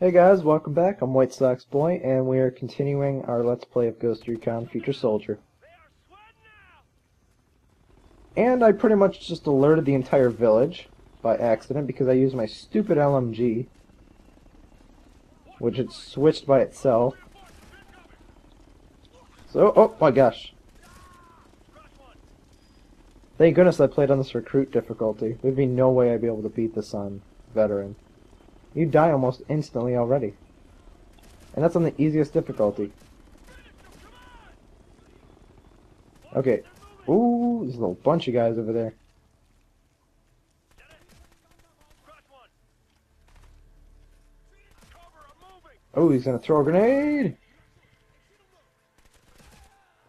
Hey guys, welcome back. I'm White Sox Boy, and we are continuing our Let's Play of Ghost Recon Future Soldier. And I pretty much just alerted the entire village by accident because I used my stupid LMG, which had switched by itself. So, oh my gosh. Thank goodness I played on this recruit difficulty. There'd be no way I'd be able to beat this on veteran. You die almost instantly already. And that's on the easiest difficulty. Okay. Ooh, there's a little bunch of guys over there. Oh, he's gonna throw a grenade!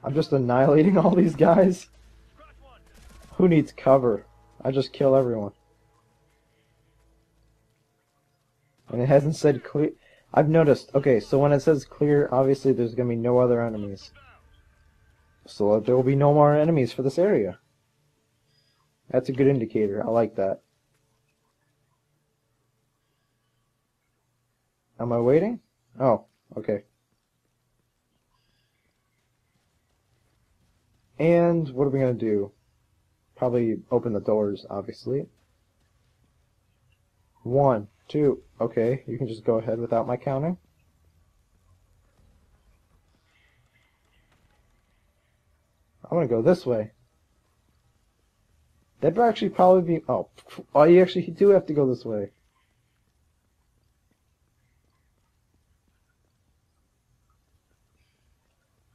I'm just annihilating all these guys. Who needs cover? I just kill everyone. And it hasn't said clear. I've noticed. Okay, so when it says clear, obviously there's going to be no other enemies. So there will be no more enemies for this area. That's a good indicator. I like that. Am I waiting? Oh, okay. And what are we going to do? Probably open the doors, obviously. 1, 2, okay, you can just go ahead without my counting. I'm gonna go this way. That'd actually probably be, oh, you actually do have to go this way.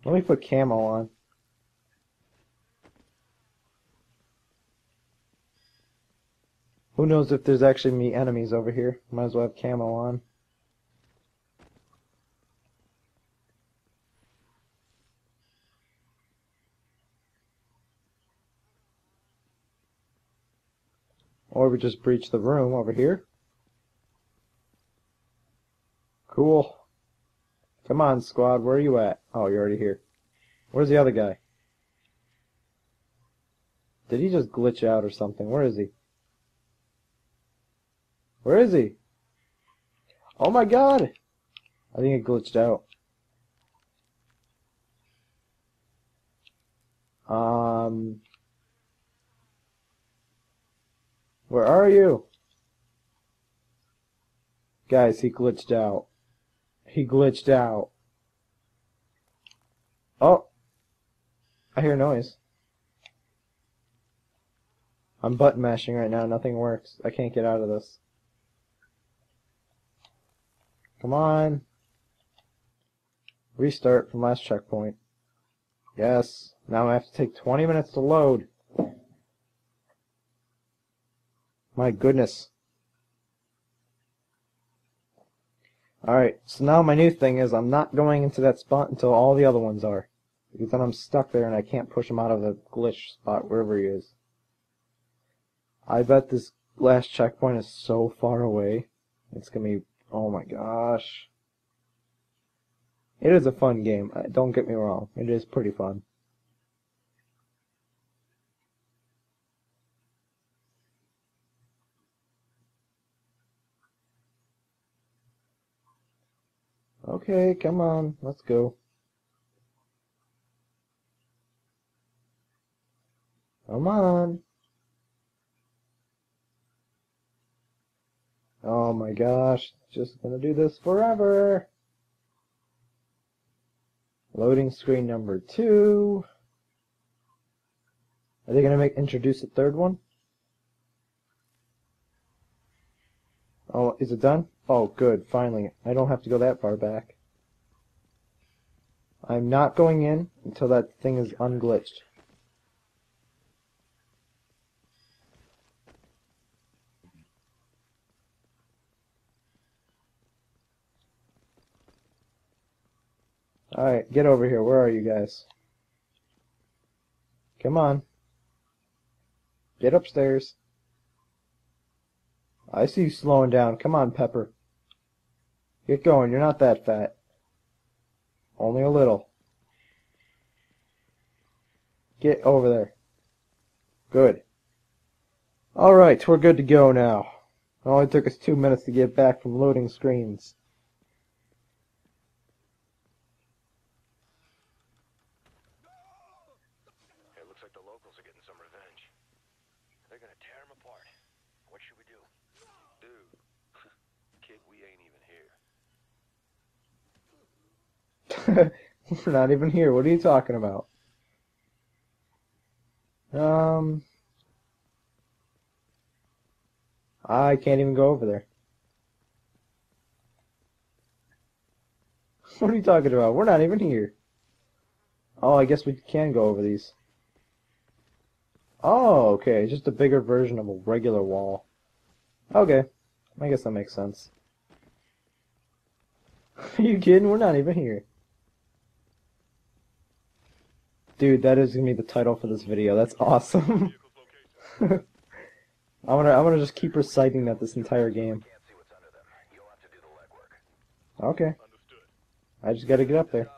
Let me put camo on. Who knows if there's actually me enemies over here. Might as well have camo on. Or we just breach the room over here. Cool. Come on, squad, where are you at? Oh, you're already here. Where's the other guy? Did he just glitch out or something? Where is he? Where is he? Oh my god! I think it glitched out. Where are you? Guys, he glitched out. He glitched out. Oh! I hear noise. I'm button mashing right now, nothing works. I can't get out of this. Come on. Restart from last checkpoint. Yes. Now I have to take 20 minutes to load. My goodness. Alright, so now my new thing is I'm not going into that spot until all the other ones are. Because then I'm stuck there and I can't push him out of the glitch spot wherever he is. I bet this last checkpoint is so far away. It's going to be... Oh my gosh. It is a fun game, don't get me wrong. It is pretty fun. Okay, come on, let's go. Come on. Oh my gosh, just gonna do this forever. Loading screen number 2. Are they gonna introduce a third one? Oh, is it done? Oh good, finally. I don't have to go that far back. I'm not going in until that thing is unglitched. Alright, get over here. Where are you guys? Come on. Get upstairs. I see you slowing down. Come on, Pepper. Get going. You're not that fat. Only a little. Get over there. Good. Alright, we're good to go now. It only took us 2 minutes to get back from loading screens. We ain't even here. We're not even here. What are you talking about? I can't even go over there. What are you talking about? We're not even here. Oh, I guess we can go over these. Oh, okay. Just a bigger version of a regular wall. Okay. I guess that makes sense. Are you kidding? We're not even here. Dude, that is going to be the title for this video. That's awesome. I'm gonna just keep reciting that this entire game. Okay. I just gotta get up there.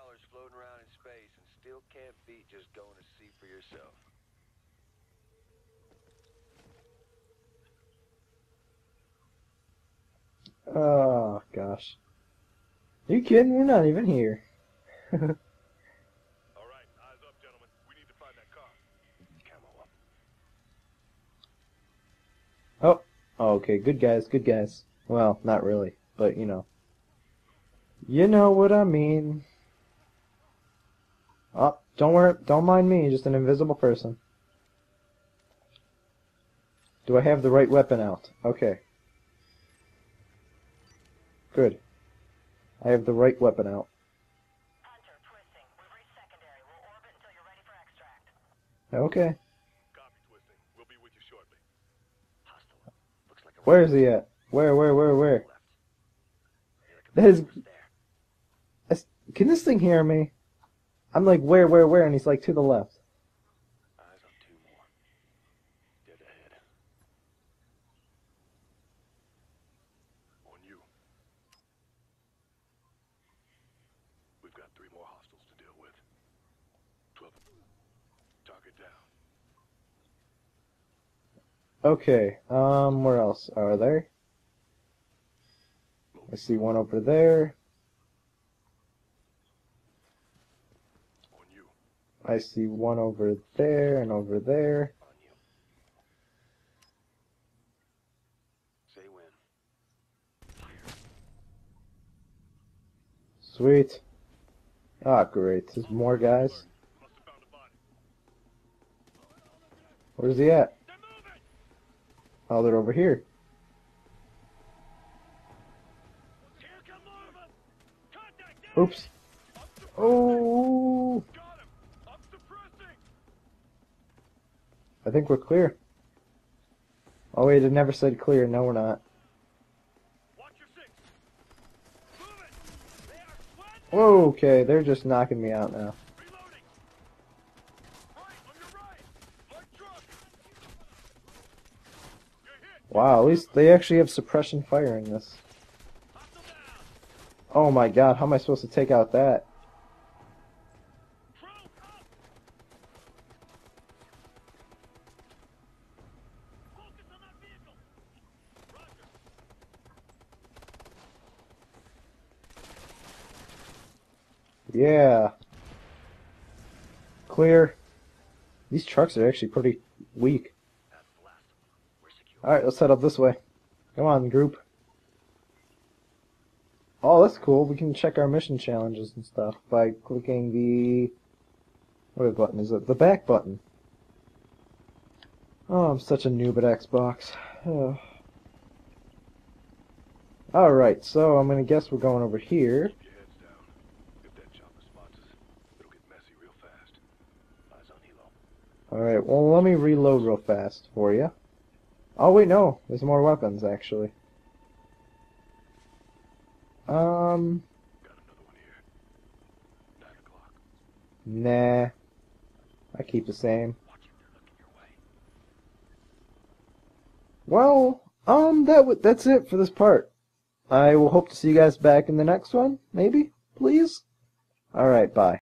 Oh gosh. Are you kidding? We're not even here. All right, eyes up, gentlemen. We need to find that car. Camo up. Oh, okay. Good guys. Good guys. Well, not really, but you know. You know what I mean. Oh, don't worry. Don't mind me. Just an invisible person. Do I have the right weapon out? Okay. Good. I have the right weapon out. Hunter, twisting. We've reached secondary. We'll orbit until you're ready for extract. Okay. Copy, twisting. We'll be with you shortly. Hostile. Looks like a... Where is he at? Where? That is... Can this thing hear me? I'm like, where? And he's like, to the left. Eyes on two more. Dead ahead. On you. We've got 3 more hostiles to deal with. 12. Target down. Okay, where else are there? I see one over there. I see one over there and over there. Say when. Sweet. Ah, great. There's more guys. Where's he at? Oh, they're over here. Oops. Oh. I think we're clear. Oh wait, it never said clear. No, we're not. Okay, they're just knocking me out now. Wow, at least they actually have suppression fire in this. Oh my god, how am I supposed to take out that? Yeah. Clear. These trucks are actually pretty weak. Alright, let's head up this way. Come on, group. Oh, that's cool. We can check our mission challenges and stuff by clicking the... What button is it? The back button. Oh, I'm such a noob at Xbox. Oh. Alright, so I'm gonna guess we're going over here. Alright, well let me reload real fast for you. Oh wait, no. There's more weapons, actually. Got another one here. 9 o'clock. Nah. I keep the same. Well, that's it for this part. I will hope to see you guys back in the next one, maybe? Please? Alright, bye.